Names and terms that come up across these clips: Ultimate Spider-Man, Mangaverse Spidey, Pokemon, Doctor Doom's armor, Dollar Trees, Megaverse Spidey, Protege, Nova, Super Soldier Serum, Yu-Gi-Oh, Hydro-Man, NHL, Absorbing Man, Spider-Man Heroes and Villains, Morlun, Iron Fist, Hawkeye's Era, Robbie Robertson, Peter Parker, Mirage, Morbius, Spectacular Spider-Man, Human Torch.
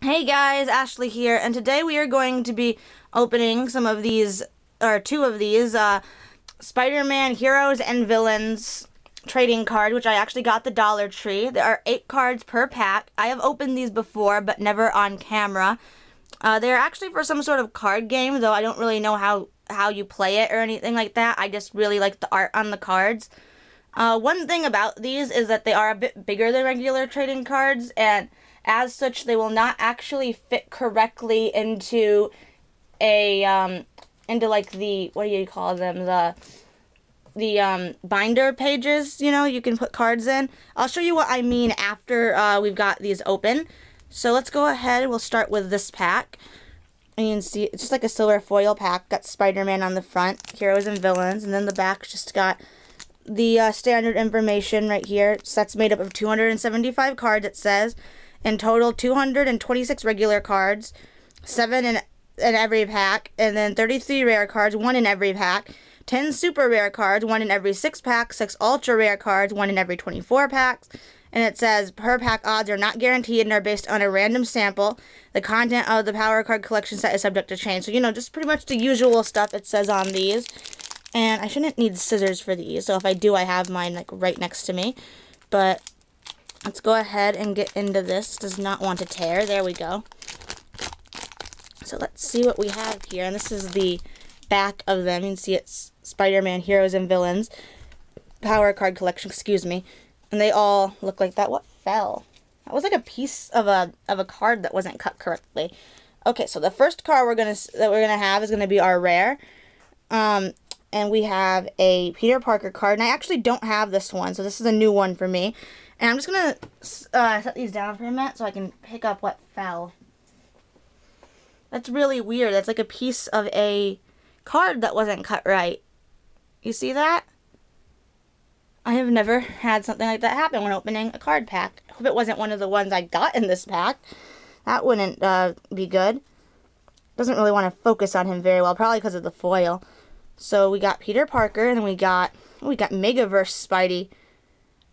Hey guys, Ashley here, and today we are going to be opening some of these, or two of these, Spider-Man Heroes and Villains trading card, which I actually got the Dollar Tree. There are 8 cards per pack. I have opened these before, but never on camera. They're actually for some sort of card game, though I don't really know how you play it or anything like that. I just really like the art on the cards. One thing about these is that they are a bit bigger than regular trading cards, and as such, they will not actually fit correctly into a, like the, what do you call them, the binder pages, you know, you can put cards in. I'll show you what I mean after we've got these open. So let's go ahead, we'll start with this pack. And you can see, it's just like a silver foil pack, got Spider-Man on the front, Heroes and Villains, and then the back's just got the standard information right here. So that's made up of 275 cards, it says. In total, 226 regular cards, 7 in every pack, and then 33 rare cards, 1 in every pack, 10 super rare cards, 1 in every 6 pack, 6 ultra rare cards, 1 in every 24 packs, and it says per pack odds are not guaranteed and are based on a random sample. The content of the power card collection set is subject to change. So, you know, just pretty much the usual stuff it says on these. And I shouldn't need scissors for these, so if I do, I have mine, like, right next to me. But let's go ahead and get into this. Does not want to tear. There we go. So let's see what we have here. And this is the back of them. You can see it's Spider-Man Heroes and Villains Power Card Collection, excuse me. And they all look like that. What fell? That was like a piece of a card that wasn't cut correctly. Okay, so the first card that we're gonna have is gonna be our rare. And we have a Peter Parker card. And I actually don't have this one, so this is a new one for me. And I'm just going to set these down for a minute so I can pick up what fell. That's really weird. That's like a piece of a card that wasn't cut right. You see that? I have never had something like that happen when opening a card pack. I hope it wasn't one of the ones I got in this pack. That wouldn't be good. Doesn't really want to focus on him very well, probably because of the foil. So we got Peter Parker, and then we got Megaverse Spidey.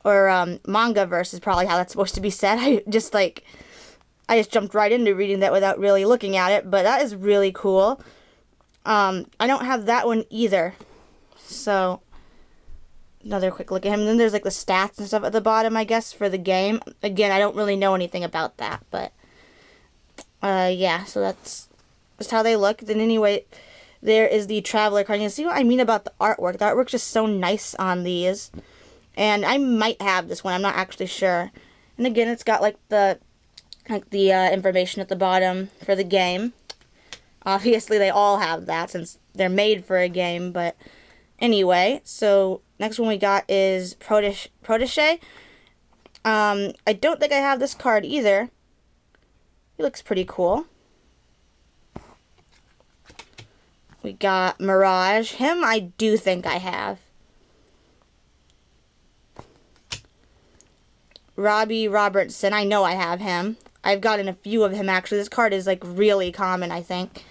Or Mangaverse is probably how that's supposed to be said. I just jumped right into reading that without really looking at it, but that is really cool. I don't have that one either. So another quick look at him. And then there's like the stats and stuff at the bottom, I guess, for the game. Again, I don't really know anything about that, but yeah, so that's just how they look. Then anyway, there is the Traveler card. You can see what I mean about the artwork. The artwork's just so nice on these. And I might have this one. I'm not actually sure. And again, it's got like the information at the bottom for the game. Obviously, they all have that since they're made for a game. But anyway, so next one we got is Protege. I don't think I have this card either. He looks pretty cool. We got Mirage. Him, I do think I have. Robbie Robertson, I know I have him. I've gotten a few of him, actually. This card is, like, really common, I think.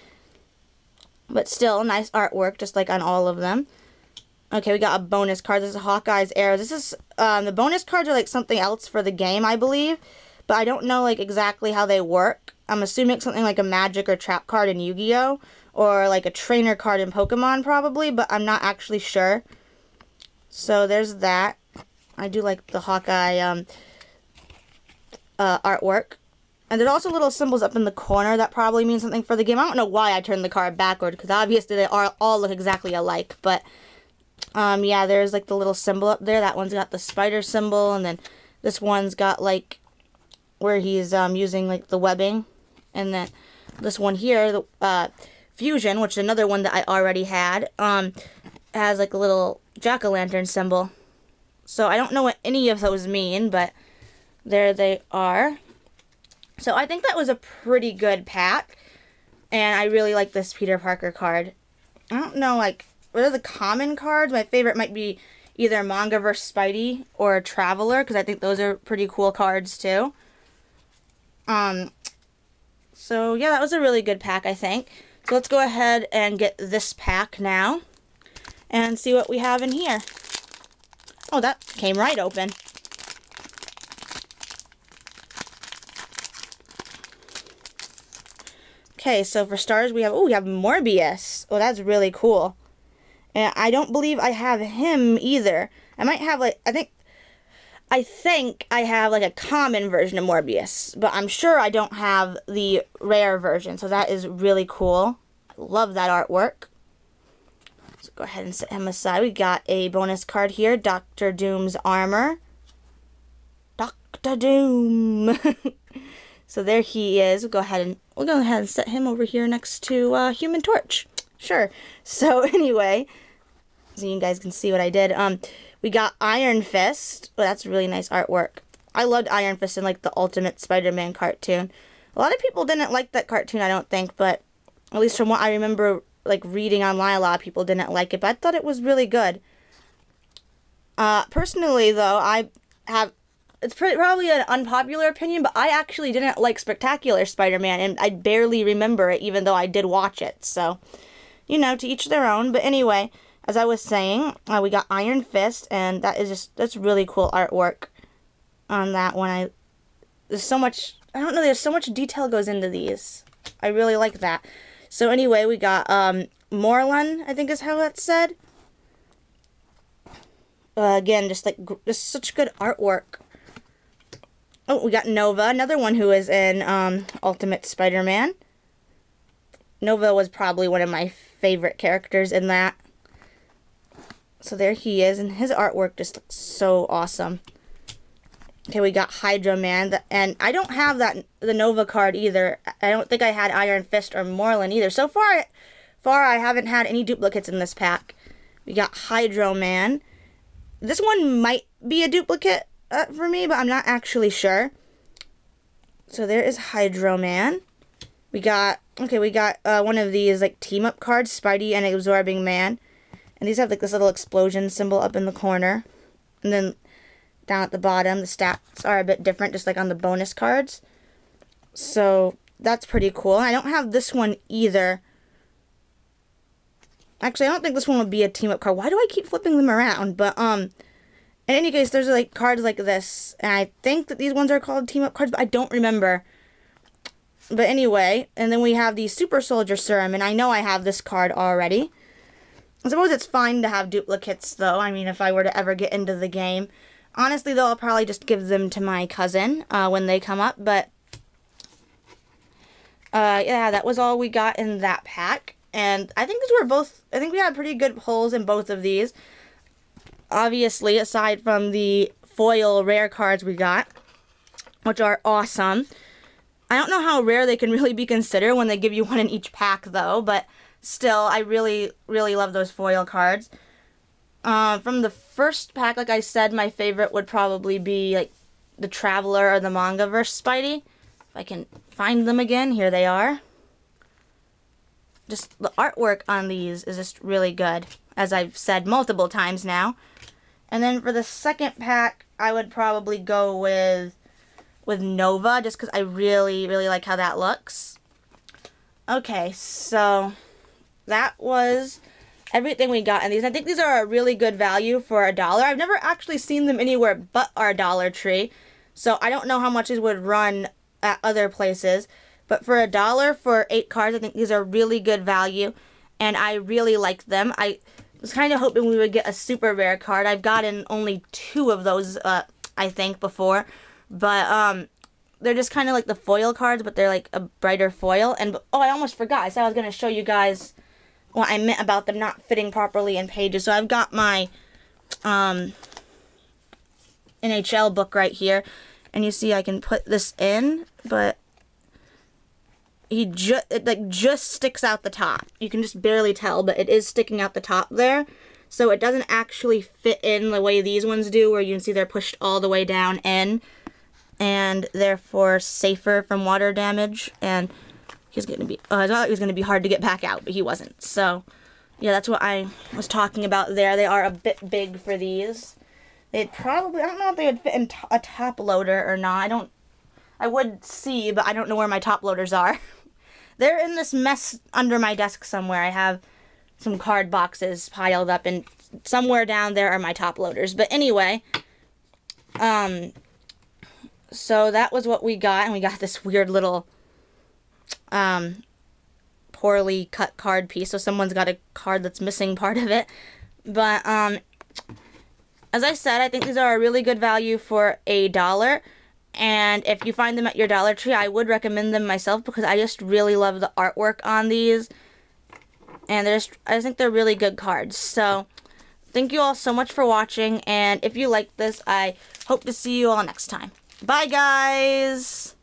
But still, nice artwork, just like on all of them. Okay, we got a bonus card. This is Hawkeye's Era. This is, the bonus cards are, like, something else for the game, I believe. But I don't know, like, exactly how they work. I'm assuming something like a magic or trap card in Yu-Gi-Oh! Or, like, a trainer card in Pokemon, probably. But I'm not actually sure. So, there's that. I do like the Hawkeye, artwork. And there's also little symbols up in the corner that probably means something for the game. I don't know why I turned the card backward, because obviously they all look exactly alike, but yeah, there's like the little symbol up there. That one's got the spider symbol, and then this one's got like where he's using like the webbing, and then this one here, the Fusion, which is another one that I already had, has like a little jack-o'-lantern symbol. So I don't know what any of those mean, but there they are. So I think that was a pretty good pack. And I really like this Peter Parker card. I don't know, like, what are the common cards? My favorite might be either Mangaverse Spidey or Traveler, because I think those are pretty cool cards, too. So, yeah, that was a really good pack, I think. So let's go ahead and get this pack now and see what we have in here. Oh, that came right open. Okay, so for stars, we have... Oh, we have Morbius. Oh, that's really cool. And I don't believe I have him either. I might have, like... I think I have, like, a common version of Morbius. But I'm sure I don't have the rare version. So that is really cool. I love that artwork. So go ahead and set him aside. We got a bonus card here. Doctor Doom's armor. Doctor Doom. So there he is. We'll go ahead and set him over here next to Human Torch. Sure. So anyway, so you guys can see what I did. We got Iron Fist. Oh, that's really nice artwork. I loved Iron Fist in, like, the Ultimate Spider-Man cartoon. A lot of people didn't like that cartoon, I don't think, but at least from what I remember, like, reading online, a lot of people didn't like it, but I thought it was really good. Personally, though, it's probably an unpopular opinion, but I actually didn't like Spectacular Spider-Man, and I barely remember it, even though I did watch it. So, you know, to each their own. But anyway, as I was saying, we got Iron Fist, and that's really cool artwork on that one. There's so much detail goes into these. I really like that. So anyway, we got Morlun, I think is how that's said. Again, just such good artwork. Oh, we got Nova, another one who is in Ultimate Spider-Man. Nova was probably one of my favorite characters in that. So there he is, and his artwork just looks so awesome. Okay, we got Hydro-Man, and I don't have the Nova card either. I don't think I had Iron Fist or Morlun either. So far I haven't had any duplicates in this pack. We got Hydro-Man. This one might be a duplicate for me, but I'm not actually sure. So there is Hydro-Man. We got one of these, like, team-up cards, Spidey and Absorbing Man. And these have, like, this little explosion symbol up in the corner. And then down at the bottom, the stats are a bit different, just like on the bonus cards. So that's pretty cool. I don't have this one either. Actually, I don't think this one would be a team-up card. Why do I keep flipping them around? But, in any case, there's, like, cards like this, and I think that these ones are called team-up cards, but I don't remember. But anyway, and then we have the Super Soldier Serum, and I know I have this card already. I suppose it's fine to have duplicates, though. I mean, if I were to ever get into the game. Honestly, though, I'll probably just give them to my cousin when they come up, but... yeah, that was all we got in that pack, and I think these were both... I think we had pretty good pulls in both of these. Obviously, aside from the foil rare cards we got, which are awesome. I don't know how rare they can really be considered when they give you one in each pack, though, but still, I really, really love those foil cards. From the first pack, like I said, my favorite would probably be, like, the Traveler or the Mangaverse Spidey. If I can find them again, here they are. Just the artwork on these is just really good, as I've said multiple times now. And then for the second pack, I would probably go with Nova, just because I really, really like how that looks. Okay, so that was everything we got in these. I think these are a really good value for $1. I've never actually seen them anywhere but our Dollar Tree, so I don't know how much these would run at other places. But for $1 for 8 cards, I think these are really good value, and I really like them. I was kind of hoping we would get a super rare card. I've gotten only 2 of those, I think, before. But they're just kind of like the foil cards, but they're like a brighter foil. And oh, I almost forgot. I said I was going to show you guys what I meant about them not fitting properly in pages. So I've got my NHL book right here. And you see I can put this in, but... It just sticks out the top. You can just barely tell, but it is sticking out the top there. So it doesn't actually fit in the way these ones do, where you can see they're pushed all the way down in, and therefore safer from water damage. And he's gonna be. I thought he was gonna be hard to get back out, but he wasn't. So yeah, that's what I was talking about there. They are a bit big for these. They'd probably. I don't know if they would fit in a top loader or not. I would see, but I don't know where my top loaders are. They're in this mess under my desk somewhere. I have some card boxes piled up, and somewhere down there are my top loaders. But anyway, so that was what we got, and we got this weird little poorly cut card piece, so someone's got a card that's missing part of it. But as I said, I think these are a really good value for $1. And if you find them at your Dollar Tree, I would recommend them myself because I just really love the artwork on these. And I think they're really good cards. So thank you all so much for watching. And if you like this, I hope to see you all next time. Bye, guys!